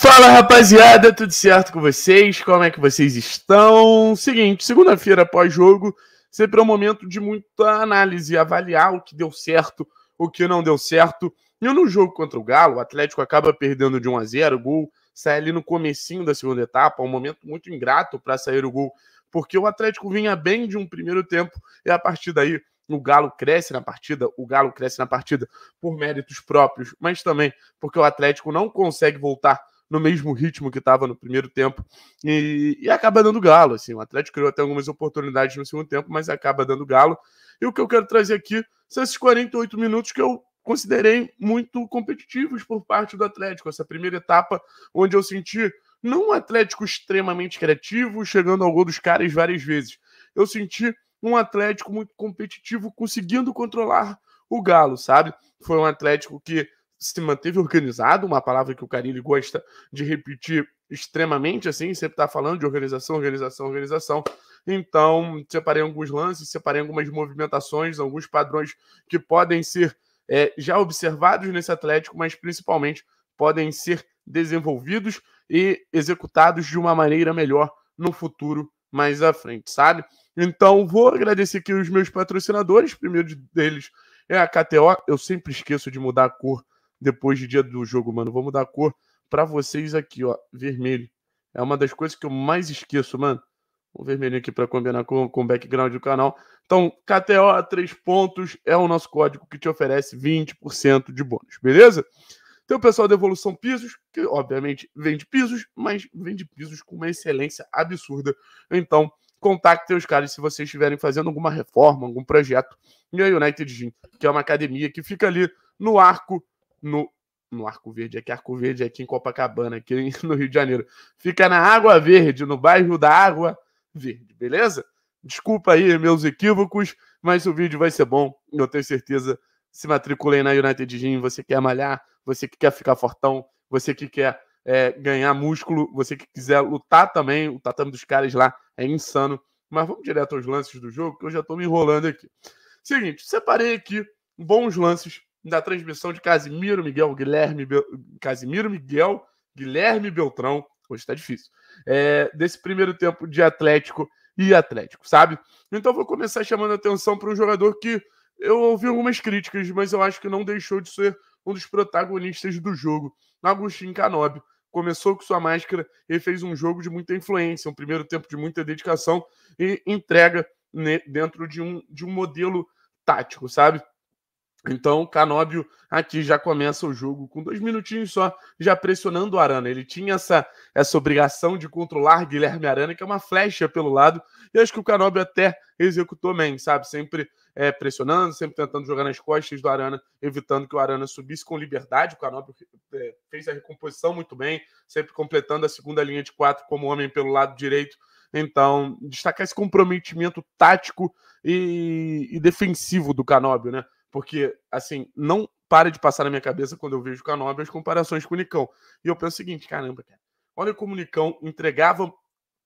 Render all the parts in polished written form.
Fala, rapaziada, tudo certo com vocês? Como é que vocês estão? Seguinte, segunda-feira pós-jogo, sempre é um momento de muita análise, avaliar o que deu certo, o que não deu certo. E no jogo contra o Galo, o Atlético acaba perdendo de 1-0, o gol sai ali no comecinho da segunda etapa, um momento muito ingrato para sair o gol, porque o Atlético vinha bem de um primeiro tempo e a partir daí o Galo cresce na partida por méritos próprios, mas também porque o Atlético não consegue voltar no mesmo ritmo que estava no primeiro tempo e acaba dando Galo. Assim, o Atlético criou até algumas oportunidades no segundo tempo, mas acaba dando Galo. E o que eu quero trazer aqui são esses 48 minutos que eu considerei muito competitivos por parte do Atlético. Essa primeira etapa onde eu senti não um Atlético extremamente criativo, chegando ao gol dos caras várias vezes. Eu senti um Atlético muito competitivo, conseguindo controlar o Galo, sabe? Foi um Atlético que se manteve organizado, uma palavra que o Carille gosta de repetir extremamente, assim, sempre tá falando de organização. Então, separei alguns lances, separei algumas movimentações, alguns padrões que podem ser já observados nesse Atlético, mas principalmente podem ser desenvolvidos e executados de uma maneira melhor no futuro, mais à frente, sabe? Então, vou agradecer aqui os meus patrocinadores. O primeiro deles é a KTO. Eu sempre esqueço de mudar a cor depois do dia do jogo, mano. Vou mudar a cor pra vocês aqui, ó. Vermelho. É uma das coisas que eu mais esqueço, mano. O vermelho aqui pra combinar com o background do canal. Então, KTO 3 pontos é o nosso código que te oferece 20% de bônus, beleza? Tem o pessoal da Evolução Pisos, que obviamente vende pisos, mas vende pisos com uma excelência absurda. Então, contactem os caras se vocês estiverem fazendo alguma reforma, algum projeto. E a United Gym, que é uma academia que fica ali no Arco, no Arco Verde, Arco Verde aqui em Copacabana, aqui no Rio de Janeiro. Fica na Água Verde, no bairro da Água Verde, beleza? Desculpa aí meus equívocos, mas o vídeo vai ser bom, eu tenho certeza. Se matriculem na United Gym, você quer malhar, você que quer ficar fortão, você que quer ganhar músculo, você que quiser lutar também, o tatame dos caras lá é insano. Mas vamos direto aos lances do jogo, que eu já tô me enrolando aqui. Seguinte, separei aqui bons lances da transmissão de Casimiro Miguel Guilherme Beltrão, hoje tá difícil, desse primeiro tempo de Atlético, sabe? Então vou começar chamando a atenção para um jogador que eu ouvi algumas críticas, mas eu acho que não deixou de ser um dos protagonistas do jogo. Agustín Canobbio começou com sua máscara e fez um jogo de muita influência, um primeiro tempo de muita dedicação e entrega dentro de um modelo tático, sabe? Então, Canobbio aqui já começa o jogo com 2 minutinhos só, já pressionando o Arana. Ele tinha essa obrigação de controlar Guilherme Arana, que é uma flecha pelo lado, e acho que o Canobbio até executou bem, sabe? Sempre pressionando, sempre tentando jogar nas costas do Arana, evitando que o Arana subisse com liberdade. O Canobbio fez a recomposição muito bem, sempre completando a segunda linha de 4 como homem pelo lado direito. Então, destacar esse comprometimento tático e defensivo do Canobbio, né? Porque, assim, não para de passar na minha cabeça quando eu vejo o Canobbio as comparações com o Nicão. E eu penso o seguinte, caramba, cara, olha como o Nicão entregava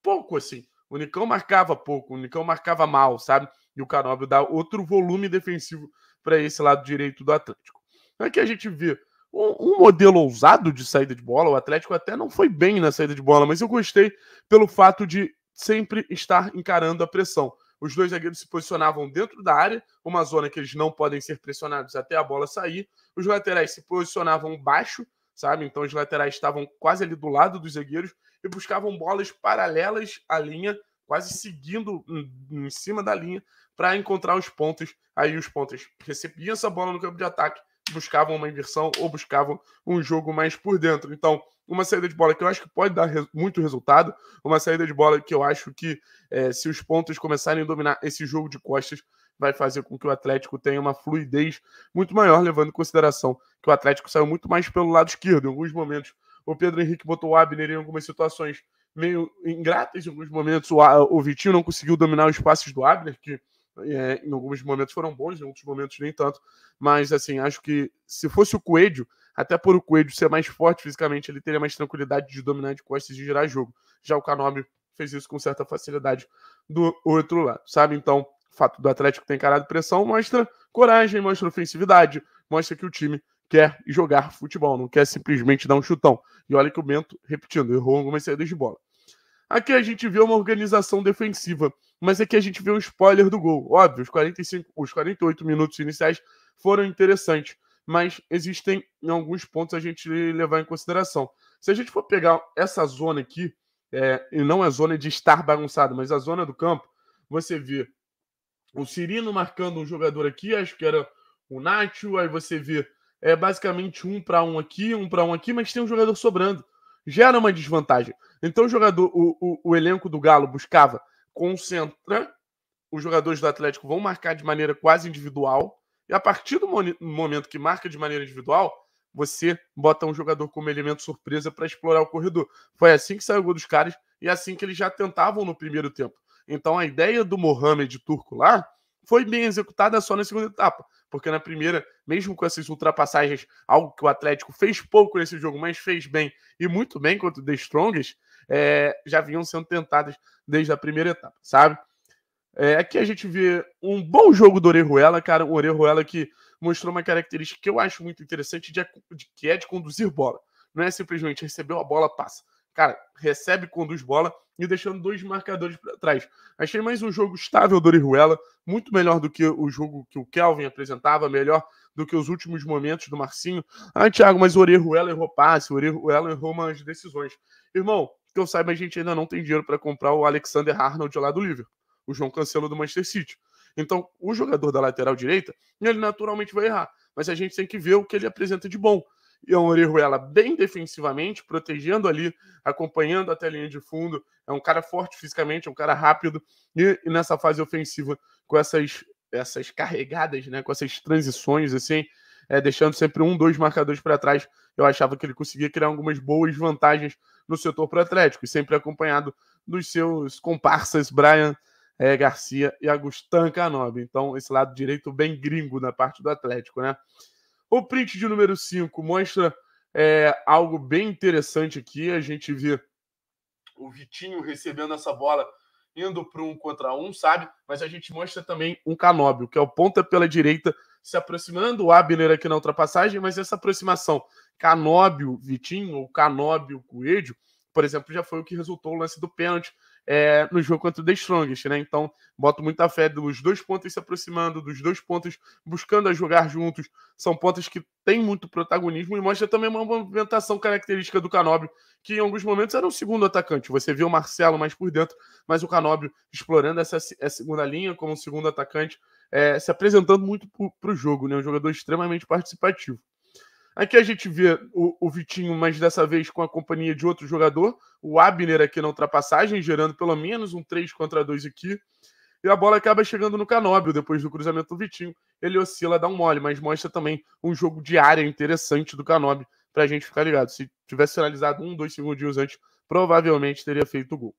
pouco, assim. O Nicão marcava pouco, o Nicão marcava mal, sabe? E o Canobbio dá outro volume defensivo para esse lado direito do Atlético. Aqui a gente vê um modelo ousado de saída de bola. O Atlético até não foi bem na saída de bola, mas eu gostei pelo fato de sempre estar encarando a pressão. Os dois zagueiros se posicionavam dentro da área, uma zona que eles não podem ser pressionados até a bola sair. Os laterais se posicionavam baixo, sabe? Então os laterais estavam quase ali do lado dos zagueiros e buscavam bolas paralelas à linha, quase seguindo em cima da linha, para encontrar os pontas. Aí os pontas recebiam essa bola no campo de ataque, buscavam uma inversão ou buscavam um jogo mais por dentro. Então, uma saída de bola que eu acho que pode dar muito resultado, uma saída de bola que eu acho que se os pontas começarem a dominar esse jogo de costas, vai fazer com que o Atlético tenha uma fluidez muito maior, levando em consideração que o Atlético saiu muito mais pelo lado esquerdo. Em alguns momentos, o Pedro Henrique botou o Abner em algumas situações meio ingratas. Em alguns momentos, o Vitinho não conseguiu dominar os passes do Abner, que em alguns momentos foram bons, em outros momentos nem tanto. Mas, assim, acho que se fosse o Coelho, até por o Coelho ser mais forte fisicamente, ele teria mais tranquilidade de dominar de costas e de girar jogo. Já o Canobbio fez isso com certa facilidade do outro lado, sabe? Então, o fato do Atlético ter encarado pressão mostra coragem, mostra ofensividade, mostra que o time quer jogar futebol, não quer simplesmente dar um chutão. E olha que o Bento, repetindo, errou algumas saídas de bola. Aqui a gente vê uma organização defensiva, mas aqui a gente vê um spoiler do gol. Óbvio, os 48 minutos iniciais foram interessantes, mas existem alguns pontos a gente levar em consideração. Se a gente for pegar essa zona aqui, e não a zona de estar bagunçado, mas a zona do campo, você vê o Cirino marcando um jogador aqui, acho que era o Nacho, aí você vê basicamente um para um aqui, mas tem um jogador sobrando. Gera uma desvantagem. Então o elenco do Galo buscava, concentra, os jogadores do Atlético vão marcar de maneira quase individual, e a partir do momento que marca de maneira individual, você bota um jogador como elemento surpresa para explorar o corredor. Foi assim que saiu o gol dos caras e assim que eles já tentavam no primeiro tempo. Então a ideia do Mohamed Turco lá foi bem executada só na segunda etapa, porque na primeira, mesmo com essas ultrapassagens, algo que o Atlético fez pouco nesse jogo, mas fez bem e muito bem contra o The Strongest, já vinham sendo tentadas desde a primeira etapa, sabe? Aqui a gente vê um bom jogo do Orejuela, cara. O Orejuela que mostrou uma característica que eu acho muito interessante, que é de conduzir bola. Não é simplesmente recebeu a bola, passa. Cara, recebe, conduz bola e deixando dois marcadores para trás. Achei mais um jogo estável do Orejuela, muito melhor do que o jogo que o Kelvin apresentava, melhor do que os últimos momentos do Marcinho. Ah, Thiago, mas o Orejuela errou passe, o Orejuela errou umas decisões. Irmão, que eu saiba, a gente ainda não tem dinheiro para comprar o Alexander Arnold lá do Liverpool, o João Cancelo do Manchester City. Então, o jogador da lateral direita, ele naturalmente vai errar, mas a gente tem que ver o que ele apresenta de bom. E é um Orejuela bem defensivamente, protegendo ali, acompanhando até a linha de fundo. É um cara forte fisicamente, é um cara rápido. E nessa fase ofensiva, com essas carregadas, né, com essas transições, assim, deixando sempre um, dois marcadores para trás, eu achava que ele conseguia criar algumas boas vantagens no setor para o Atlético, e sempre acompanhado dos seus comparsas Brian Garcia e Agustín Canobbio. Então, esse lado direito bem gringo na parte do Atlético, né? O print de número 5 mostra algo bem interessante aqui. A gente vê o Vitinho recebendo essa bola, indo para um contra um, sabe? Mas a gente mostra também um Canobbio, que é o ponta pela direita, se aproximando. O Abner aqui na ultrapassagem, mas essa aproximação Canobbio-Vitinho ou Canobbio-Coelho, por exemplo, já foi o que resultou o lance do pênalti no jogo contra o The Strongest, né? Então, boto muita fé dos dois pontas se aproximando, dos dois pontas buscando a jogar juntos. São pontas que têm muito protagonismo e mostra também uma movimentação característica do Canobbio, que em alguns momentos era o segundo atacante. Você vê o Marcelo mais por dentro, mas o Canobbio explorando essa segunda linha como um segundo atacante, se apresentando muito para o jogo, né? Um jogador extremamente participativo. Aqui a gente vê o Vitinho, mas dessa vez com a companhia de outro jogador. O Abner aqui na ultrapassagem, gerando pelo menos um 3 contra 2 aqui. E a bola acaba chegando no Canobbio, depois do cruzamento do Vitinho. Ele oscila, dá um mole, mas mostra também um jogo de área interessante do Canobbio, pra gente ficar ligado. Se tivesse finalizado um, dois segundinhos antes, provavelmente teria feito o gol.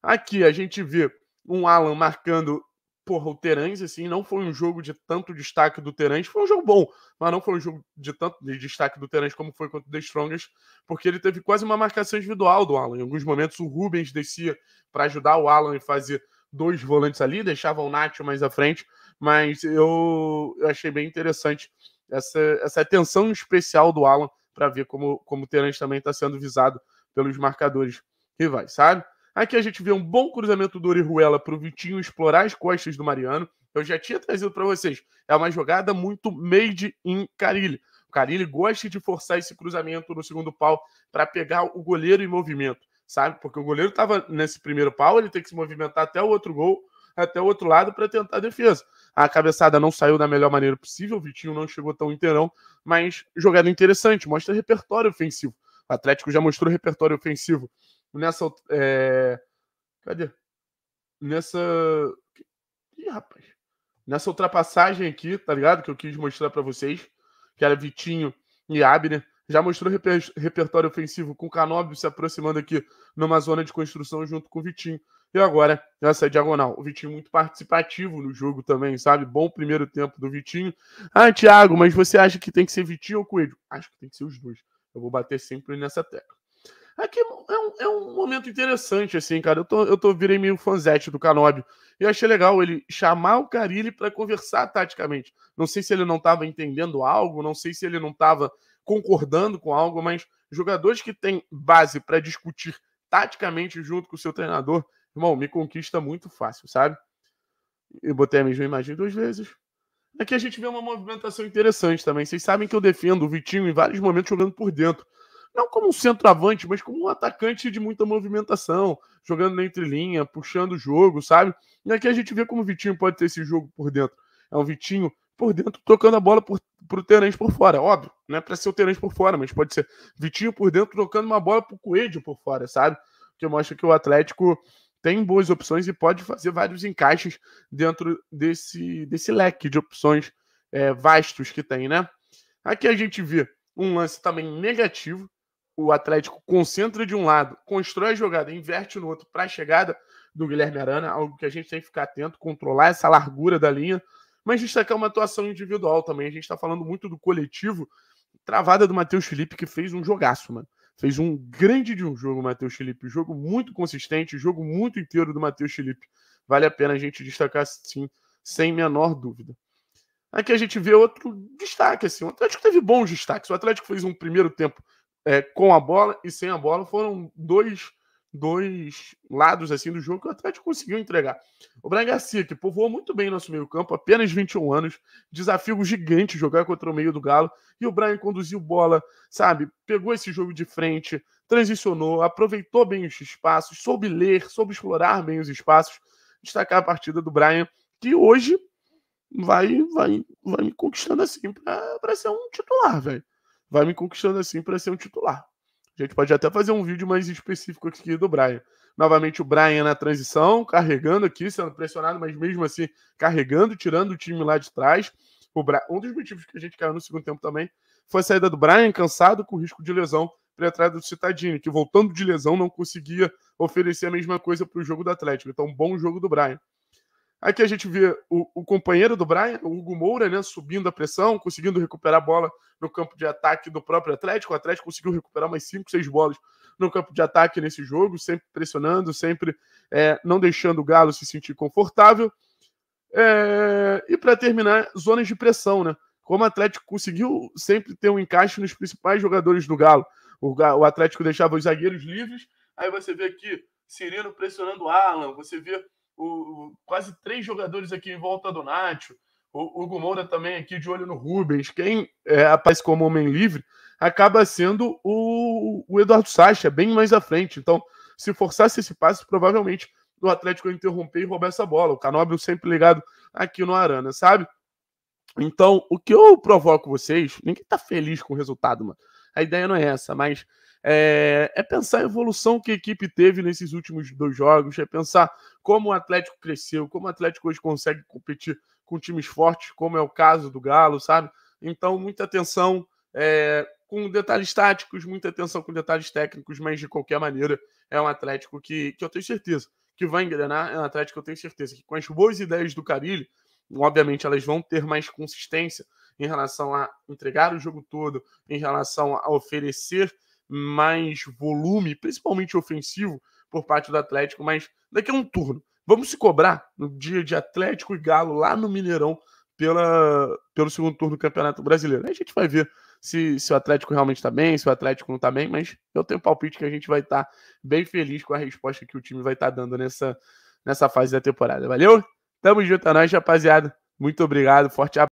Aqui a gente vê um Alan marcando... Porra, o Terans, assim, não foi um jogo de tanto destaque do Terans. Foi um jogo bom, mas não foi um jogo de tanto destaque do Terans como foi contra o The Strongest, porque ele teve quase uma marcação individual do Alan. Em alguns momentos, o Rubens descia para ajudar o Alan e fazer dois volantes ali, deixava o Nath mais à frente, mas eu achei bem interessante essa atenção especial do Alan para ver como o Terans também está sendo visado pelos marcadores rivais, sabe? Aqui a gente vê um bom cruzamento do Orejuela para o Vitinho explorar as costas do Mariano. Eu já tinha trazido para vocês. É uma jogada muito made in Carille. O Carille gosta de forçar esse cruzamento no segundo pau para pegar o goleiro em movimento, sabe? Porque o goleiro estava nesse primeiro pau, ele tem que se movimentar até o outro gol, até o outro lado para tentar a defesa. A cabeçada não saiu da melhor maneira possível, o Vitinho não chegou tão inteirão, mas jogada interessante, mostra repertório ofensivo. O Atlético já mostrou repertório ofensivo nessa ultrapassagem aqui, tá ligado? Que eu quis mostrar pra vocês, que era Vitinho e Abner. Já mostrou repertório ofensivo com o Canobbio se aproximando aqui numa zona de construção junto com o Vitinho. E agora, essa diagonal. O Vitinho muito participativo no jogo também, sabe? Bom primeiro tempo do Vitinho. Ah, Thiago, mas você acha que tem que ser Vitinho ou Coelho? Acho que tem que ser os dois. Eu vou bater sempre nessa tecla. Aqui é um momento interessante, assim, cara. Eu virei meio fanzete do Canobbio. E achei legal ele chamar o Carille para conversar taticamente. Não sei se ele não estava entendendo algo, não sei se ele não estava concordando com algo, mas jogadores que têm base para discutir taticamente junto com o seu treinador, irmão, me conquista muito fácil, sabe? Eu botei a mesma imagem duas vezes. Aqui a gente vê uma movimentação interessante também. Vocês sabem que eu defendo o Vitinho em vários momentos jogando por dentro. Não como um centroavante, mas como um atacante de muita movimentação, jogando na entrelinha, puxando o jogo, sabe? E aqui a gente vê como o Vitinho pode ter esse jogo por dentro. É um Vitinho por dentro, tocando a bola pro Terans por fora, óbvio. Não é pra ser o Terans por fora, mas pode ser Vitinho por dentro, tocando uma bola pro Coelho por fora, sabe? Que mostra que o Atlético tem boas opções e pode fazer vários encaixes dentro desse leque de opções vastos que tem, né? Aqui a gente vê um lance também negativo. O Atlético concentra de um lado, constrói a jogada, inverte no outro para a chegada do Guilherme Arana, algo que a gente tem que ficar atento, controlar essa largura da linha, mas destacar uma atuação individual também. A gente está falando muito do coletivo, travada do Matheus Felipe, que fez um jogaço, mano. Fez um grande de um jogo, Matheus Felipe. Jogo muito consistente, jogo muito inteiro do Matheus Felipe. Vale a pena a gente destacar, sim, sem menor dúvida. Aqui a gente vê outro destaque, assim. O Atlético teve bons destaques. O Atlético fez um primeiro tempo com a bola e sem a bola. Foram dois lados, assim, do jogo que o Atlético conseguiu entregar. O Brian Garcia, que povoou muito bem nosso meio campo, apenas 21 anos. Desafio gigante jogar contra o meio do Galo. E o Brian conduziu bola, sabe? Pegou esse jogo de frente, transicionou, aproveitou bem os espaços, soube ler, soube explorar bem os espaços. Destacar a partida do Brian, que hoje vai me conquistando assim para ser um titular, velho. Vai me conquistando assim para ser um titular. A gente pode até fazer um vídeo mais específico aqui do Brian. Novamente o Brian na transição, carregando aqui, sendo pressionado, mas mesmo assim carregando, tirando o time lá de trás. Um dos motivos que a gente caiu no segundo tempo também foi a saída do Brian, cansado, com risco de lesão, para entrada do Cittadini, que voltando de lesão não conseguia oferecer a mesma coisa para o jogo do Atlético. Então, bom jogo do Brian. Aqui a gente vê o companheiro do Brian, o Hugo Moura, né, subindo a pressão, conseguindo recuperar a bola no campo de ataque do próprio Atlético. O Atlético conseguiu recuperar umas 5, 6 bolas no campo de ataque nesse jogo, sempre pressionando, sempre não deixando o Galo se sentir confortável. E para terminar, zonas de pressão, né? Como o Atlético conseguiu sempre ter um encaixe nos principais jogadores do Galo. O Atlético deixava os zagueiros livres. Aí você vê aqui Cirino pressionando o Alan, você vê quase 3 jogadores aqui em volta do Nacho, o Hugo Moura também aqui de olho no Rubens. Quem aparece como homem livre acaba sendo o Eduardo Sacha, bem mais à frente. Então, se forçasse esse passe, provavelmente o Atlético ia interromper e roubar essa bola. O Canobbio sempre ligado aqui no Arana, sabe? Então, o que eu provoco vocês, ninguém tá feliz com o resultado, mano. A ideia não é essa, mas é pensar a evolução que a equipe teve nesses últimos 2 jogos, é pensar como o Atlético cresceu, como o Atlético hoje consegue competir com times fortes, como é o caso do Galo, sabe? Então, muita atenção com detalhes táticos, muita atenção com detalhes técnicos, mas de qualquer maneira é um Atlético que eu tenho certeza que vai engrenar, é um Atlético que eu tenho certeza que com as boas ideias do Carille, obviamente elas vão ter mais consistência em relação a entregar o jogo todo, em relação a oferecer mais volume, principalmente ofensivo, por parte do Atlético, mas daqui a um turno. Vamos se cobrar no dia de Atlético e Galo lá no Mineirão pelo segundo turno do Campeonato Brasileiro. Aí a gente vai ver se o Atlético realmente está bem, se o Atlético não está bem, mas eu tenho palpite que a gente vai estar bem feliz com a resposta que o time vai estar dando nessa fase da temporada. Valeu? Tamo junto a nós, rapaziada. Muito obrigado, forte abraço.